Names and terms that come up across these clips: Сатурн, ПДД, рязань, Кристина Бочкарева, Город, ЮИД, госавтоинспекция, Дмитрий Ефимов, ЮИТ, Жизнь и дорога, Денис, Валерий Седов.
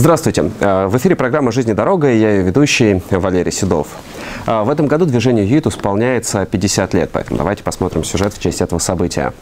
Здравствуйте! В эфире программа «Жизнь и дорога», и я ее ведущий Валерий Седов. В этом году движению ЮИТ исполняется 50 лет, поэтому давайте посмотрим сюжет в честь этого события.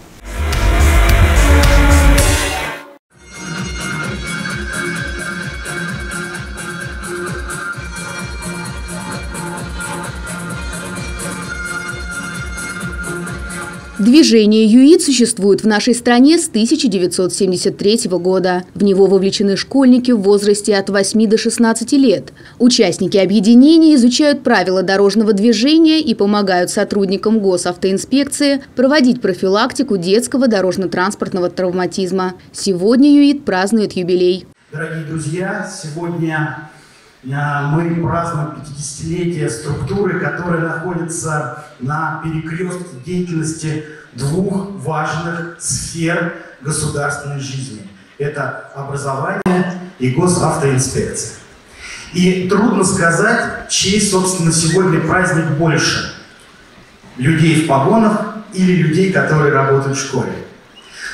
Движение ЮИД существует в нашей стране с 1973 года. В него вовлечены школьники в возрасте от 8 до 16 лет. Участники объединения изучают правила дорожного движения и помогают сотрудникам госавтоинспекции проводить профилактику детского дорожно-транспортного травматизма. Сегодня ЮИД празднует юбилей. Дорогие друзья, сегодня мы празднуем 50-летие структуры, которая находится на перекрестке деятельности двух важных сфер государственной жизни. Это образование и госавтоинспекция. И трудно сказать, чей, собственно, сегодня праздник больше. Людей в погонах или людей, которые работают в школе.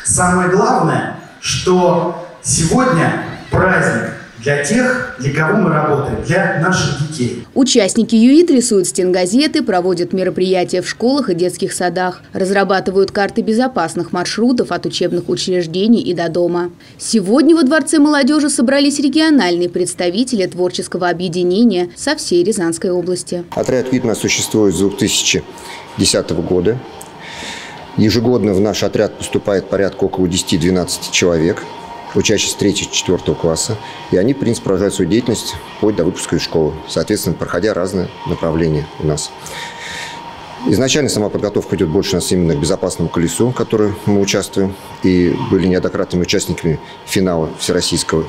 Самое главное, что сегодня праздник для тех, для кого мы работаем, для наших детей. Участники ЮИТ рисуют стенгазеты, проводят мероприятия в школах и детских садах, разрабатывают карты безопасных маршрутов от учебных учреждений и до дома. Сегодня во Дворце молодежи собрались региональные представители творческого объединения со всей Рязанской области. Отряд ЮИТ у нас существует с 2010 года. Ежегодно в наш отряд поступает порядка около 10-12 человек, учащиеся 3-4 класса, и они, в принципе, продолжают свою деятельность вплоть до выпуска из школы, соответственно, проходя разные направления у нас. Изначально сама подготовка идет больше у нас именно к безопасному колесу, в котором мы участвуем, и были неоднократными участниками финала всероссийского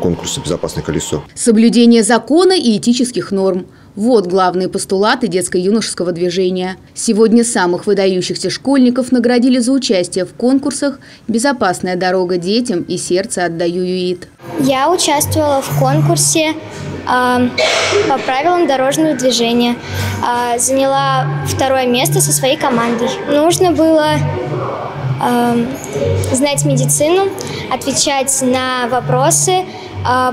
конкурса «Безопасное колесо». Соблюдение закона и этических норм – вот главные постулаты детско-юношеского движения. Сегодня самых выдающихся школьников наградили за участие в конкурсах «Безопасная дорога детям» и «Сердце отдаю ЮИТ». Я участвовала в конкурсе по правилам дорожного движения. Заняла 2-е место со своей командой. Нужно было знать медицину, отвечать на вопросы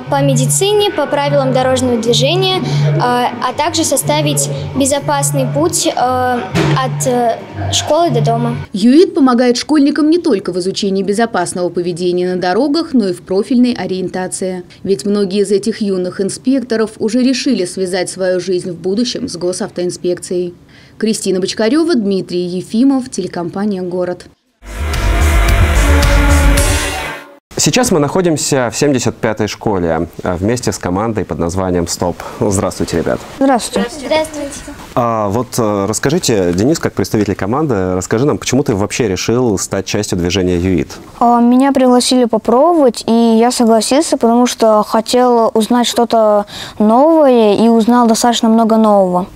по медицине, по правилам дорожного движения, а также составить безопасный путь от школы до дома. ЮИД помогает школьникам не только в изучении безопасного поведения на дорогах, но и в профильной ориентации. Ведь многие из этих юных инспекторов уже решили связать свою жизнь в будущем с госавтоинспекцией. Кристина Бочкарева, Дмитрий Ефимов, телекомпания «Город». Сейчас мы находимся в 75-й школе вместе с командой под названием «Стоп». Здравствуйте, ребят. Здравствуйте. Здравствуйте. Вот расскажите, Денис, как представитель команды, расскажи нам, почему ты вообще решил стать частью движения ЮИТ? Меня пригласили попробовать, и я согласился, потому что хотел узнать что-то новое, и узнал достаточно много нового.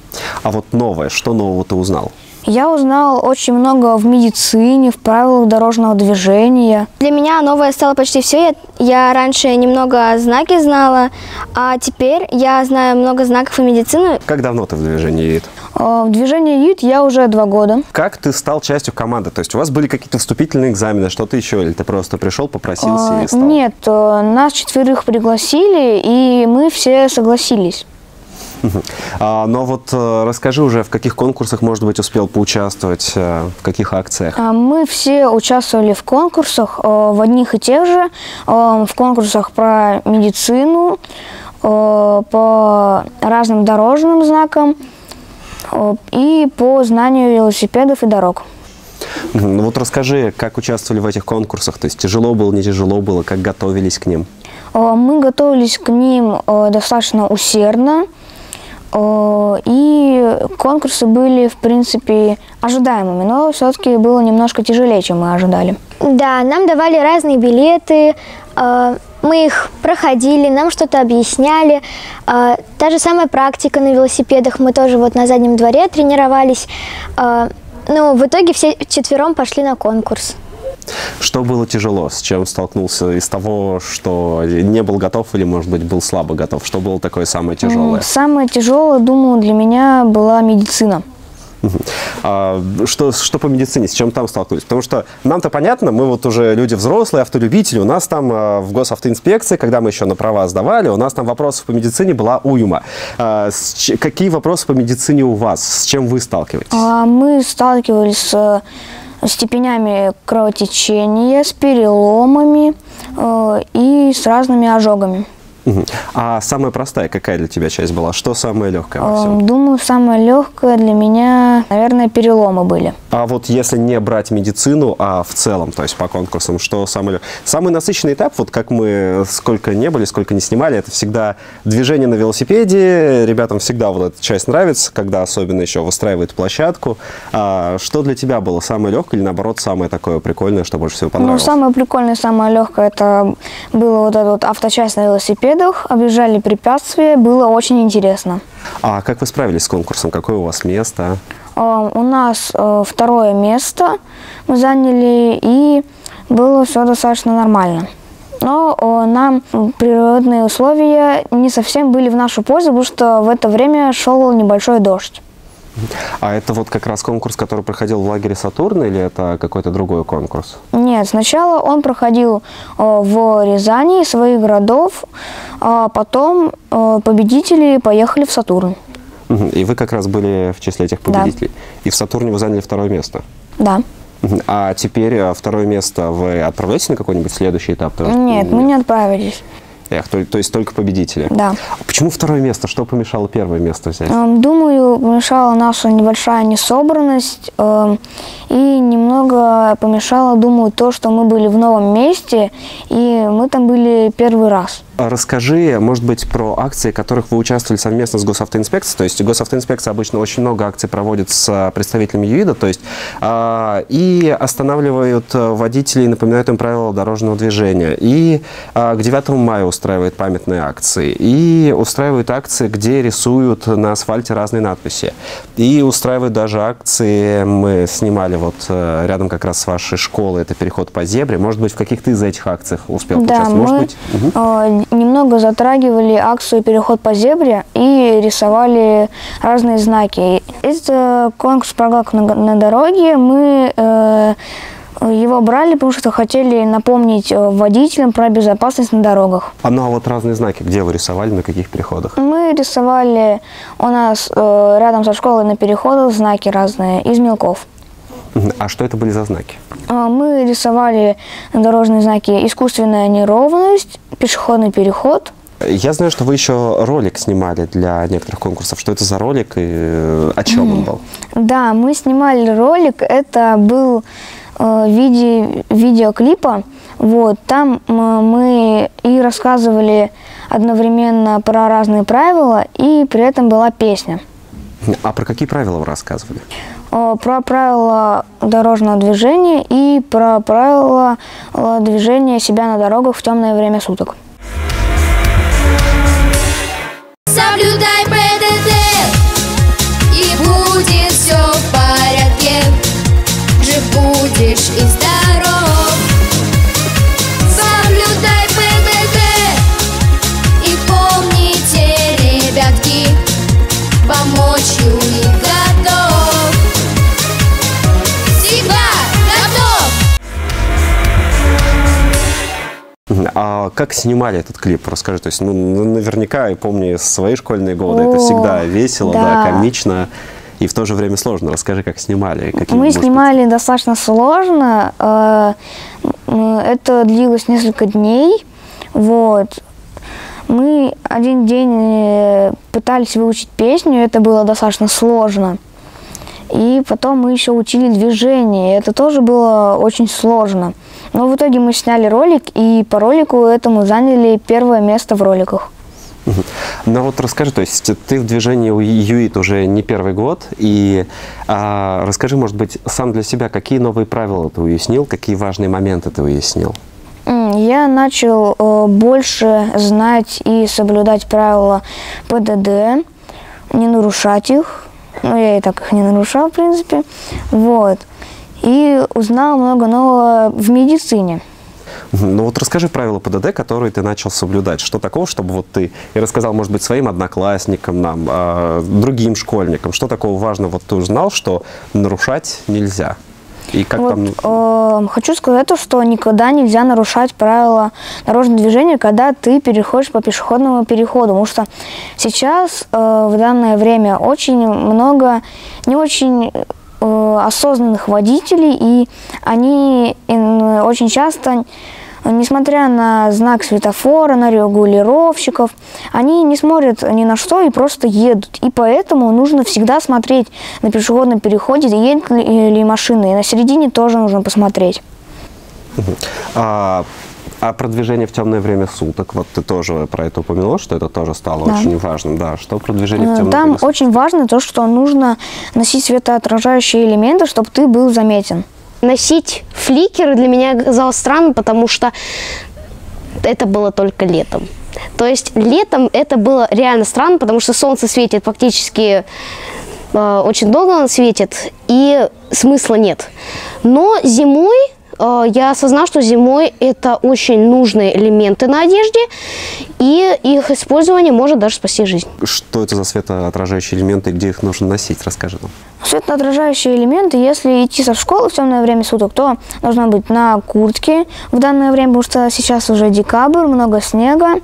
А вот новое, что нового ты узнал? Я узнала очень много в медицине, в правилах дорожного движения. Для меня новое стало почти все. Я раньше немного знаки знала, а теперь я знаю много знаков и медицины. Как давно ты в движении ЮИТ? В движении ЮИТ я уже 2 года. Как ты стал частью команды? То есть у вас были какие-то вступительные экзамены, что-то еще? Или ты просто пришел, попросился и стал? Нет, нас 4 пригласили, и мы все согласились. Но вот расскажи уже, в каких конкурсах, может быть, успел поучаствовать, в каких акциях? Мы все участвовали в конкурсах, в одних и тех же, в конкурсах про медицину, по разным дорожным знакам и по знанию велосипедов и дорог. Ну вот расскажи, как участвовали в этих конкурсах, то есть тяжело было, не тяжело было, как готовились к ним? Мы готовились к ним достаточно усердно. И конкурсы были, в принципе, ожидаемыми, но все-таки было немножко тяжелее, чем мы ожидали. Да, нам давали разные билеты, мы их проходили, нам что-то объясняли. Та же самая практика на велосипедах, мы тоже вот на заднем дворе тренировались. Ну, в итоге все вчетвером пошли на конкурс. Что было тяжело, с чем столкнулся из того, что не был готов или, может быть, был слабо готов? Что было такое самое тяжелое? Самое тяжелое, думаю, для меня была медицина. Что по медицине, с чем там столкнулись? Потому что нам-то понятно, мы вот уже люди взрослые, автолюбители, у нас там в госавтоинспекции, когда мы еще на права сдавали, у нас там вопросов по медицине была уйма. Какие вопросы по медицине у вас? С чем вы сталкиваетесь? Мы сталкивались с степенями кровотечения, с переломами и с разными ожогами. А самая простая какая для тебя часть была? Что самое легкое во всем? Думаю, самое легкое для меня, наверное, переломы были. А вот если не брать медицину, а в целом, то есть по конкурсам, что самое легкое? Самый насыщенный этап, вот как мы сколько не были, сколько не снимали, это всегда движение на велосипеде. Ребятам всегда вот эта часть нравится, когда особенно еще выстраивают площадку. А что для тебя было самое легкое или, наоборот, самое такое прикольное, что больше всего понравилось? Ну, самое прикольное, самое легкое, это было вот эта вот авточасть на велосипеде. Объезжали препятствия, было очень интересно. А как вы справились с конкурсом? Какое у вас место? У нас второе место мы заняли, и было все достаточно нормально. Но нам природные условия не совсем были в нашу пользу, потому что в это время шел небольшой дождь. А это вот как раз конкурс, который проходил в лагере Сатурна, или это какой-то другой конкурс? Нет, сначала он проходил в Рязани, своих городов, а потом победители поехали в Сатурн. И вы как раз были в числе этих победителей. Да. И в Сатурне вы заняли второе место? Да. А теперь второе место вы отправляетесь на какой-нибудь следующий этап? Нет, мы не отправились. То есть только победители. Да. Почему второе место? Что помешало первое место взять? Думаю, помешала наша небольшая несобранность. И немного помешало, думаю, то, что мы были в новом месте, и мы там были первый раз. Расскажи, может быть, про акции, в которых вы участвовали совместно с госавтоинспекцией. То есть госавтоинспекция обычно очень много акций проводит с представителями ЮИДа, то есть и останавливают водителей, напоминают им правила дорожного движения. И к 9 мая устраивают памятные акции. И устраивают акции, где рисуют на асфальте разные надписи. И устраивают даже акции, мы снимали вот рядом как раз с вашей школы, это переход по зебре. Может быть, в каких-то из этих акциях успел участвовать? Да, немного затрагивали акцию «Переход по зебре» и рисовали разные знаки. Этот конкурс «Прогулок на дороге», мы его брали, потому что хотели напомнить водителям про безопасность на дорогах. А вот разные знаки, где вы рисовали, на каких переходах? Мы рисовали у нас рядом со школой на переходах знаки разные из мелков. А что это были за знаки? Мы рисовали дорожные знаки «Искусственная неровность», «Пешеходный переход». Я знаю, что вы еще ролик снимали для некоторых конкурсов. Что это за ролик и о чем он был? Да, мы снимали ролик. Это был в виде видеоклипа. Вот, там мы и рассказывали одновременно про разные правила, и при этом была песня. А про какие правила вы рассказывали? Про правила дорожного движения и про правила движения себя на дорогах в темное время суток. Соблюдай ПДД, и будет все в порядке. Жив будешь и здоров. Соблюдай ПДД, и помните, ребятки, помочь ЮИТ готов. А как снимали этот клип? Расскажи, то есть, ну, наверняка, я помню свои школьные годы, это всегда весело, да, комично и в то же время сложно. Расскажи, как снимали. Мы снимали достаточно сложно, это длилось несколько дней, вот. Мы один день пытались выучить песню, это было достаточно сложно. И потом мы еще учили движение, это тоже было очень сложно. Но в итоге мы сняли ролик, и по ролику этому заняли первое место в роликах. Ну вот расскажи, то есть ты в движении ЮИТ уже не первый год, и расскажи, может быть, сам для себя, какие новые правила ты уяснил, какие важные моменты ты уяснил? Я начал больше знать и соблюдать правила ПДД, не нарушать их. Ну, я и так их не нарушал, в принципе. Вот. И узнал много нового в медицине. Ну вот расскажи правила ПДД, которые ты начал соблюдать. Что такого, чтобы вот ты и рассказал, может быть, своим одноклассникам, нам, другим школьникам, что такого важного вот ты узнал, что нарушать нельзя? И как вот, там... хочу сказать то, что никогда нельзя нарушать правила дорожного движения, когда ты переходишь по пешеходному переходу. Потому что сейчас, в данное время, очень много не очень осознанных водителей, и они очень часто, несмотря на знак светофора, на регулировщиков, они не смотрят ни на что и просто едут. И поэтому нужно всегда смотреть на пешеходном переходе, едут ли машины. И на середине тоже нужно посмотреть. А продвижение в темное время суток, вот ты тоже про это упомянула, что это тоже стало очень важным, да, что продвижение в темное время суток? Там очень важно то, что нужно носить светоотражающие элементы, чтобы ты был заметен. Носить фликеры для меня казалось странным, потому что это было только летом. То есть летом это было реально странно, потому что солнце светит фактически... очень долго оно светит, и смысла нет. Но зимой... я осознала, что зимой это очень нужные элементы на одежде, и их использование может даже спасти жизнь. Что это за светоотражающие элементы, где их нужно носить? Расскажи нам. Светоотражающие элементы, если идти со школы в темное время суток, то должна быть на куртке в данное время, потому что сейчас уже декабрь, много снега.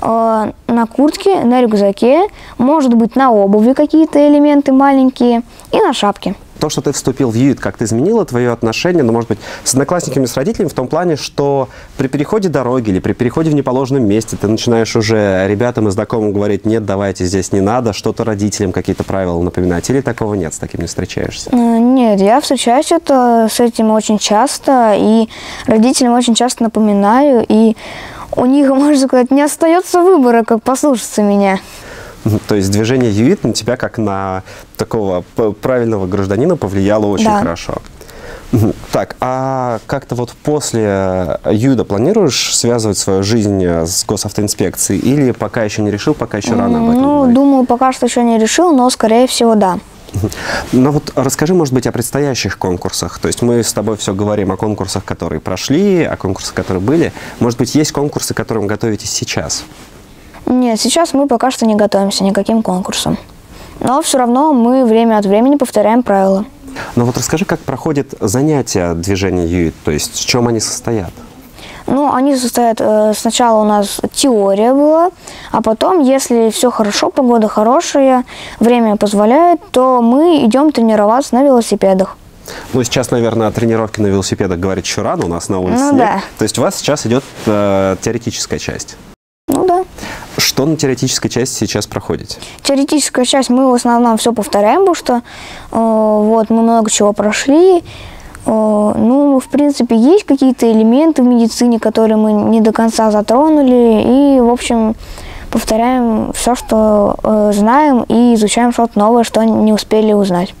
На куртке, на рюкзаке, может быть, на обуви какие-то элементы маленькие и на шапке. То, что ты вступил в ЮИТ, как-то изменило твое отношение, ну, может быть, с одноклассниками, с родителями, в том плане, что при переходе дороги или при переходе в неположенном месте ты начинаешь уже ребятам и знакомым говорить: нет, давайте, здесь не надо, что-то родителям какие-то правила напоминать, или такого нет, с таким не встречаешься? Нет, я встречаюсь с этим очень часто, и родителям очень часто напоминаю, и у них, можно сказать, не остается выбора, как послушаться меня. То есть движение ЮИТ на тебя, как на такого правильного гражданина, повлияло очень хорошо. Так, а как-то вот после ЮИДа планируешь связывать свою жизнь с госавтоинспекцией? Или пока еще не решил, пока еще рано об этом говорить? Думаю, пока что еще не решил, но, скорее всего, да. Ну вот расскажи, может быть, о предстоящих конкурсах. То есть мы с тобой все говорим о конкурсах, которые прошли, о конкурсах, которые были. Может быть, есть конкурсы, к которым готовитесь сейчас? Нет, сейчас мы пока что не готовимся никаким конкурсам. Но все равно мы время от времени повторяем правила. Ну вот расскажи, как проходят занятия движения ЮИТ, то есть в чем они состоят? Ну, они состоят, сначала у нас теория была, а потом, если все хорошо, погода хорошая, время позволяет, то мы идем тренироваться на велосипедах. Ну, сейчас, наверное, о тренировке на велосипедах говорить еще рано, у нас на улице снег. Да. То есть у вас сейчас идет теоретическая часть? Ну, да. Что на теоретической части сейчас проходит? Теоретическая часть мы в основном все повторяем, потому что вот мы много чего прошли. Ну, в принципе, есть какие-то элементы в медицине, которые мы не до конца затронули. И, в общем, повторяем все, что знаем, и изучаем что-то новое, что не успели узнать.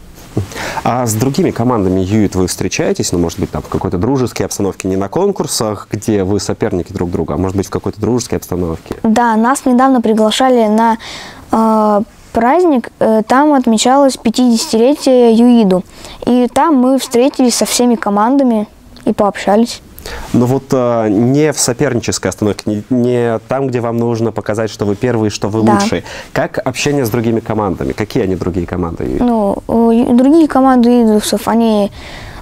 А с другими командами ЮИТ вы встречаетесь? Ну, может быть, там в какой-то дружеской обстановке, не на конкурсах, где вы соперники друг друга, а может быть, в какой-то дружеской обстановке? Да, нас недавно приглашали на праздник. Там отмечалось 50-летие ЮИДу. И там мы встретились со всеми командами и пообщались. Но вот не в сопернической остановке, не там, где вам нужно показать, что вы первые, что вы лучшие. Как общение с другими командами? Какие они другие команды? Ну, другие команды идусов, они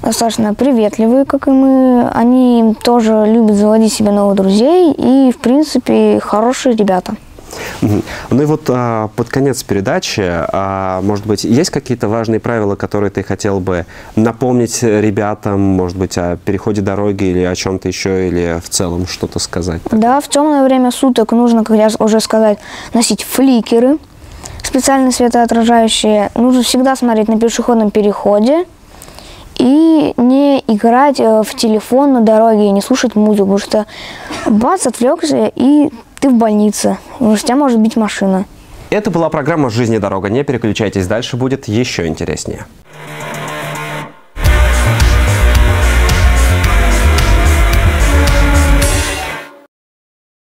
достаточно приветливые, как и мы. Они тоже любят заводить себе новых друзей и, в принципе, хорошие ребята. Ну и вот под конец передачи, может быть, есть какие-то важные правила, которые ты хотел бы напомнить ребятам, может быть, о переходе дороги или о чем-то еще, или в целом что-то сказать? Да, в темное время суток нужно, как я уже сказала, носить фликеры, специально светоотражающие. Нужно всегда смотреть на пешеходном переходе и не играть в телефон на дороге, не слушать музыку, потому что бац, отвлекся и... ты в больнице, у тебя может бить машина. Это была программа «Жизнь и дорога». Не переключайтесь, дальше будет еще интереснее.